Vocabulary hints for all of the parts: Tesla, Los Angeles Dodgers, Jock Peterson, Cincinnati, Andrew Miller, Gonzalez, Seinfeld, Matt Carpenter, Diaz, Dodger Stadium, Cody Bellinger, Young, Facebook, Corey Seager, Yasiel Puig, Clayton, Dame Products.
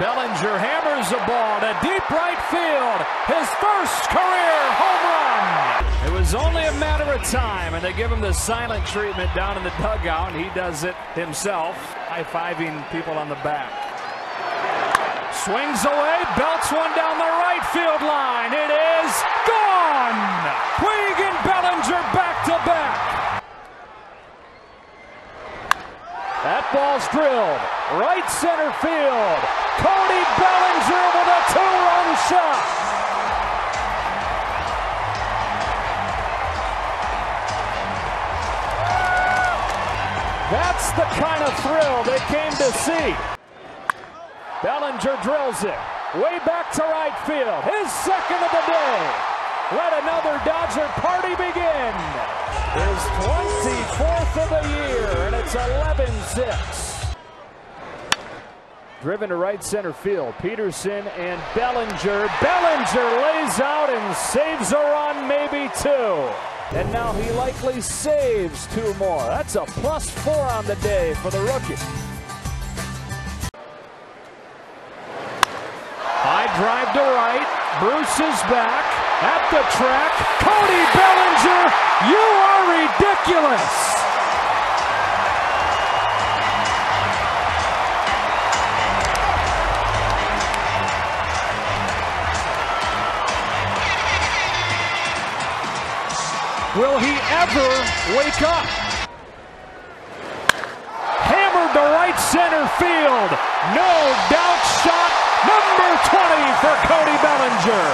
Bellinger hammers the ball to deep right field. His first career home run. It was only a matter of time, and they give him the silent treatment down in the dugout, and he does it himself, high-fiving people on the back. Swings away, belts one down the right field line. It is gone! Puig and Bellinger back-to-back. That ball's drilled. Right center field. Cody Bellinger with a two-run shot. That's the kind of thrill they came to see. Bellinger drills it. Way back to right field. His second of the day. Let another Dodger party begin. His 24th of the year, and it's 11-6. Driven to right center field. Peterson and Bellinger. Bellinger lays out and saves a run, maybe two. And now he likely saves two more. That's a +4 on the day for the rookie. High drive to right. Bruce is back at the track. Cody Bellinger, you are ridiculous. Will he ever wake up? Hammered to right center field. No doubt shot number 20 for Cody Bellinger.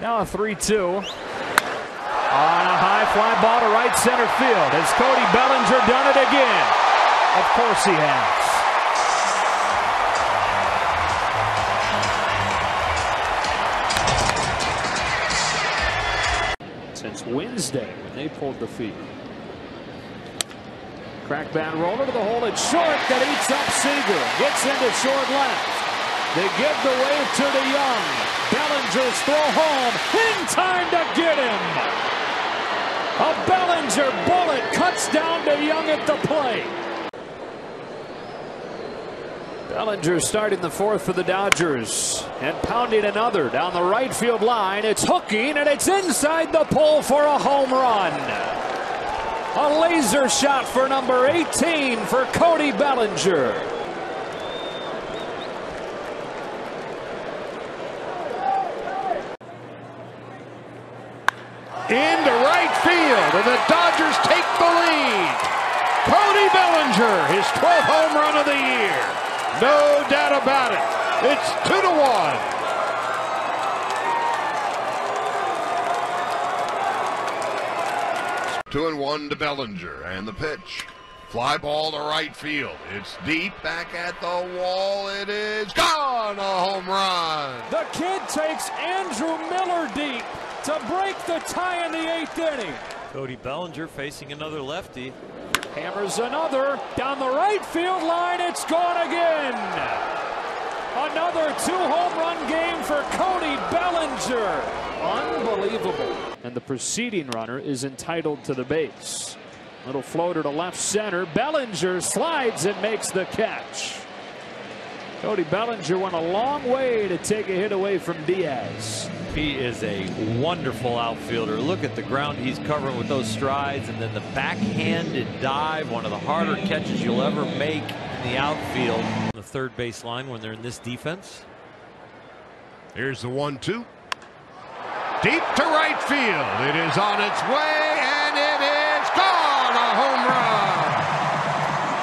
Now a 3-2. On a high fly ball to right center field. Has Cody Bellinger done it again? Of course he has. Since Wednesday when they pulled the feed. Crack bat roller to the hole. It's short. That eats up Seager. Gets into short left. They give the wave to the Young. Bellinger's throw home. In time to get him. A Bellinger bullet cuts down to Young at the plate. Bellinger starting the fourth for the Dodgers and pounding another down the right field line. It's hooking and it's inside the pole for a home run. A laser shot for number 18 for Cody Bellinger. Into right field, and the Dodgers take the lead. Cody Bellinger, his 12th home run of the year. No doubt about it. It's 2-1. 2-1 to Bellinger, and the pitch. Fly ball to right field. It's deep, back at the wall. It is gone, a home run. The kid takes Andrew Miller deep to break the tie in the 8th inning. Cody Bellinger facing another lefty. Hammers another down the right field line. It's gone again. Another two-home run game for Cody Bellinger. Unbelievable. And the preceding runner is entitled to the base. Little floater to left center. Bellinger slides and makes the catch. Cody Bellinger went a long way to take a hit away from Diaz. He is a wonderful outfielder. Look at the ground he's covering with those strides, and then the backhanded dive, one of the harder catches you'll ever make in the outfield. The third base line when they're in this defense. Here's the 1-2. Deep to right field. It is on its way, and it is gone! A home run!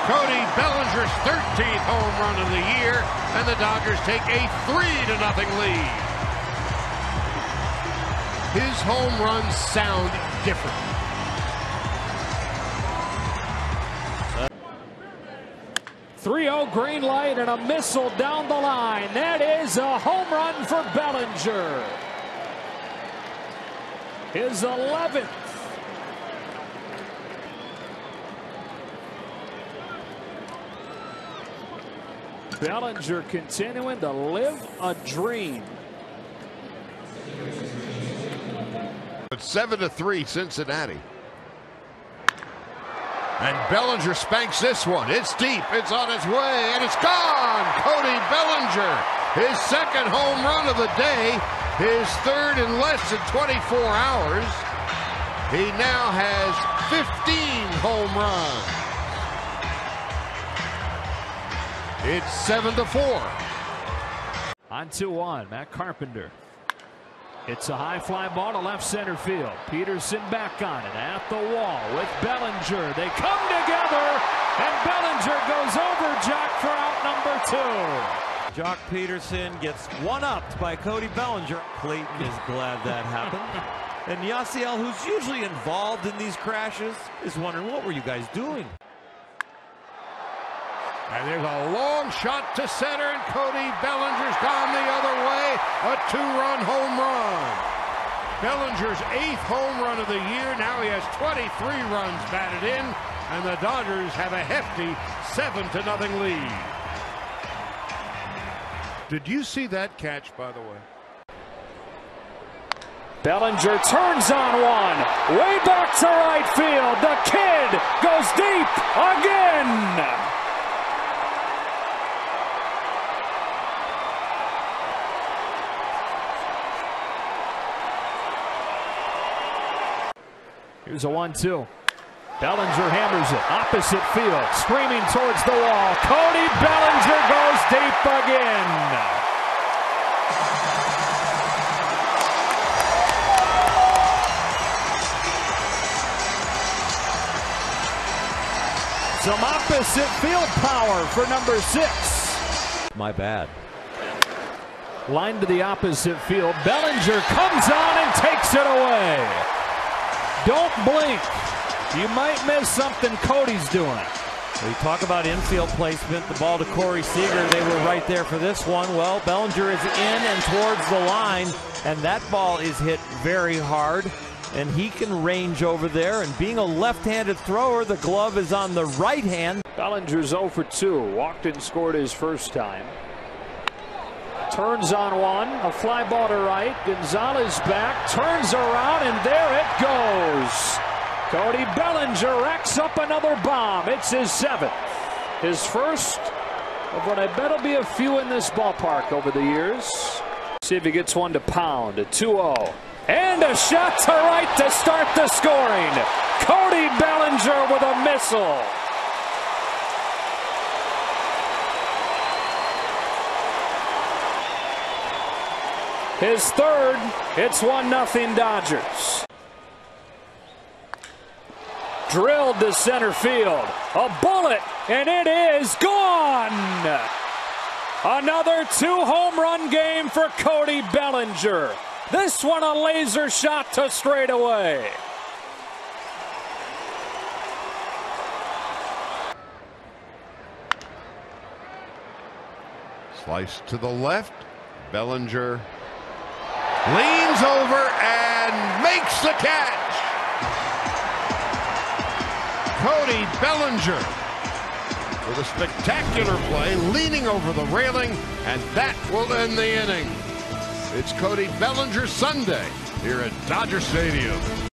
Cody Bellinger's 13th home run of the year, and the Dodgers take a 3-0 lead. His home runs sound different. .30 green light and a missile down the line. That is a home run for Bellinger. His 11th. Bellinger continuing to live a dream. It's 7-3 Cincinnati. And Bellinger spanks this one. It's deep. It's on its way. And it's gone. Cody Bellinger. His second home run of the day. His third in less than 24 hours. He now has 15 home runs. It's 7-4. On 2-1, Matt Carpenter. It's a high fly ball to left center field. Peterson back on it at the wall with Bellinger. They come together, and Bellinger goes over Jock for out number 2. Jock Peterson gets one-upped by Cody Bellinger. Clayton is glad that happened. And Yasiel, who's usually involved in these crashes, is wondering, what were you guys doing? And there's a long shot to center, and Cody Bellinger's gone the other way. A two-run home run. Bellinger's 8th home run of the year. Now he has 23 runs batted in, and the Dodgers have a hefty 7-0 lead. Did you see that catch, by the way? Bellinger turns on one. Way back to right field. The kid goes deep again. Here's a 1-2. Bellinger hammers it. Opposite field. Screaming towards the wall. Cody Bellinger goes deep again. Some opposite field power for number 6. My bad. Line to the opposite field. Bellinger comes on and takes it away. Don't blink. You might miss something Cody's doing. We talk about infield placement. The ball to Corey Seager. They were right there for this one. Well, Bellinger is in and towards the line, and that ball is hit very hard, and he can range over there. And being a left-handed thrower, the glove is on the right hand. Bellinger's 0 for 2. Walked and scored his first time. Turns on one, a fly ball to right. Gonzalez back, turns around, and there it goes. Cody Bellinger racks up another bomb. It's his 7th. His first of what I bet will be a few in this ballpark over the years. See if he gets one to pound. A 2-0. And a shot to right to start the scoring. Cody Bellinger with a missile. His 3rd, it's 1-0 Dodgers. Drilled to center field. A bullet, and it is gone! Another 2 home run game for Cody Bellinger. This one a laser shot to straightaway. Slice to the left. Bellinger leans over and makes the catch. Cody Bellinger with a spectacular play, leaning over the railing, and that will end the inning. It's Cody Bellinger Sunday here at Dodger Stadium.